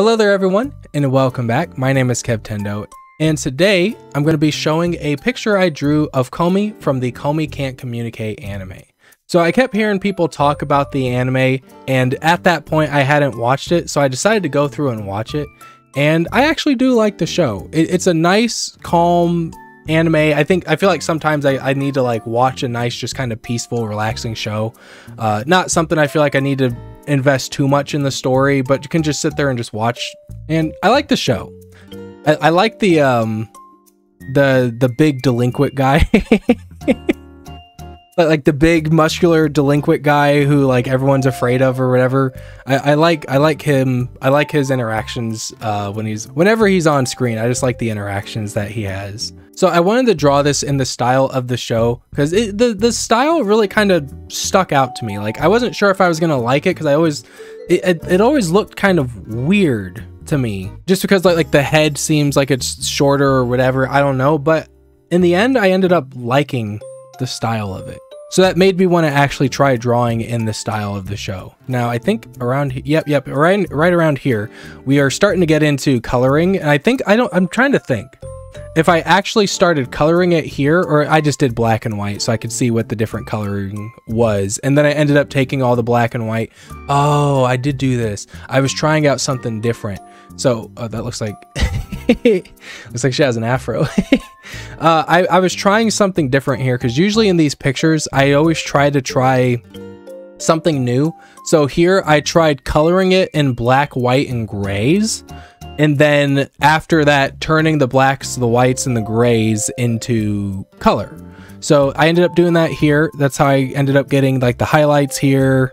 Hello there everyone, and welcome back. My name is Kev Tendo, and today I'm going to be showing a picture I drew of Komi from the Komi Can't Communicate anime. So I kept hearing people talk about the anime, and at that point I hadn't watched it, so I decided to go through and watch it, and I actually do like the show. It's a nice, calm anime. I feel like sometimes I need to like watch a nice, just kind of peaceful, relaxing show. Not something I feel like I need to invest too much in the story, but you can just sit there and just watch. And I like the show. I like the big delinquent guy. Like the big muscular delinquent guy who like everyone's afraid of or whatever. I like him. I like his interactions whenever he's on screen. I just like the interactions that he has. So I wanted to draw this in the style of the show because the style really kind of stuck out to me. Like I wasn't sure if I was gonna like it because it always looked kind of weird to me, just because like the head seems like it's shorter or whatever. I don't know, but in the end I ended up liking the style of it. So that made me want to actually try drawing in the style of the show. Now I think around, yep, right around here, we are starting to get into coloring. And I'm trying to think if I actually started coloring it here, or I just did black and white so I could see what the different coloring was. And then I ended up taking all the black and white. Oh, I did do this. I was trying out something different. So that looks like, looks like she has an afro. I was trying something different here because usually in these pictures, I always try something new. So here I tried coloring it in black, white, and grays. And then after that, turning the blacks, the whites, and the grays into color. So I ended up doing that here. That's how I ended up getting like the highlights here.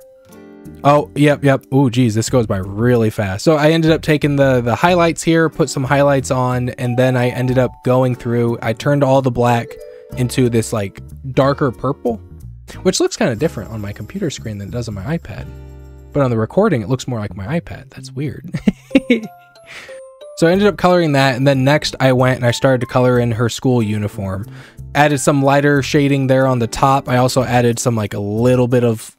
Oh, yep. Oh, geez, this goes by really fast. So I ended up taking the highlights here, put some highlights on, and then I ended up going through. I turned all the black into this like darker purple, which looks kind of different on my computer screen than it does on my iPad. But on the recording, it looks more like my iPad. That's weird. So I ended up coloring that, and then next I went and I started to color in her school uniform. Added some lighter shading there on the top. I also added some like a little bit of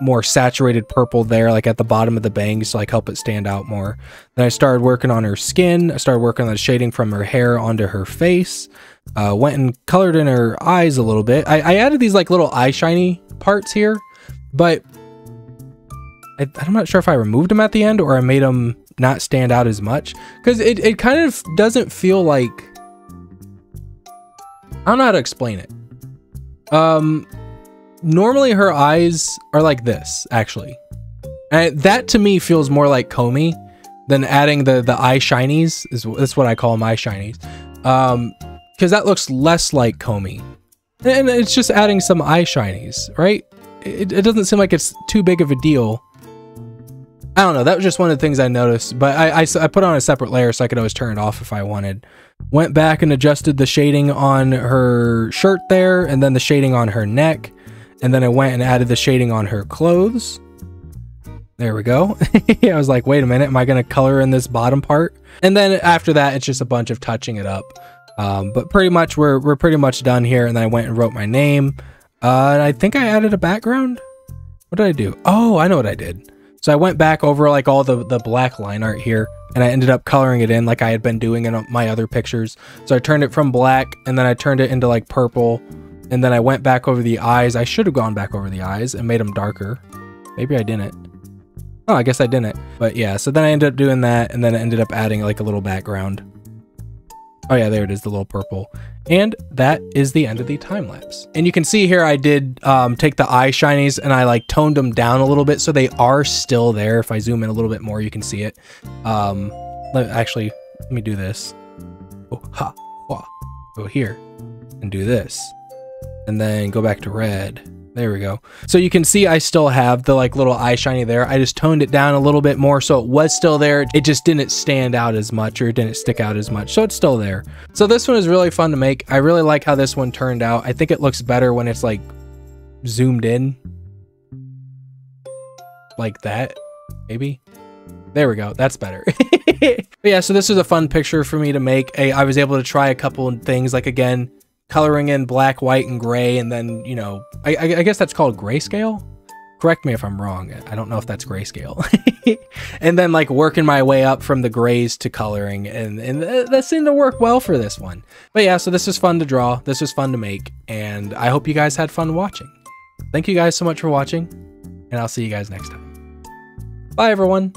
more saturated purple there, like at the bottom of the bangs, to like help it stand out more. Then I started working on her skin. I started working on the shading from her hair onto her face. Went and colored in her eyes a little bit. I added these like little eye shiny parts here, but I'm not sure if I removed them at the end or I made them not stand out as much, because it kind of doesn't feel like, I don't know how to explain it. Normally her eyes are like this, actually. And that to me feels more like Komi than adding the eye shinies. That's what I call them, eye shinies. Because that looks less like Komi. And it's just adding some eye shinies, right? It doesn't seem like it's too big of a deal. I don't know, that was just one of the things I noticed, but I put on a separate layer so I could always turn it off if I wanted. Went back and adjusted the shading on her shirt there, and then the shading on her neck. And then I went and added the shading on her clothes. There we go. I was like, wait a minute, am I going to color in this bottom part? And then after that, it's just a bunch of touching it up. But pretty much, we're pretty much done here. And then I went and wrote my name. And I think I added a background. What did I do? Oh, I know what I did. So I went back over like all the black line art here, and I ended up coloring it in like I had been doing in my other pictures. So I turned it from black, and then I turned it into like purple. And then I went back over the eyes. I should have gone back over the eyes and made them darker. Maybe I didn't. Oh, I guess I didn't. But yeah, so then I ended up doing that, and then I ended up adding like a little background. Oh yeah, there it is, the little purple. And that is the end of the time lapse. And you can see here I did take the eye shinies and I like toned them down a little bit, so they are still there. If I zoom in a little bit more, you can see it. Actually, let me do this. Oh, ha, ha. Go here and do this. And then go back to red. There we go. So you can see I still have the like little eye shiny there. I just toned it down a little bit more, so it was still there. It just didn't stand out as much, or it didn't stick out as much. So it's still there. So this one is really fun to make. I really like how this one turned out. I think it looks better when it's like zoomed in. Like that, maybe. There we go. That's better. But yeah, so this is a fun picture for me to make. I was able to try a couple of things, like again, coloring in black, white, and gray, and then, you know, I guess that's called grayscale? Correct me if I'm wrong. I don't know if that's grayscale. And then like working my way up from the grays to coloring, and that seemed to work well for this one. But yeah, so this is fun to draw. This was fun to make, and I hope you guys had fun watching. Thank you guys so much for watching, and I'll see you guys next time. Bye everyone.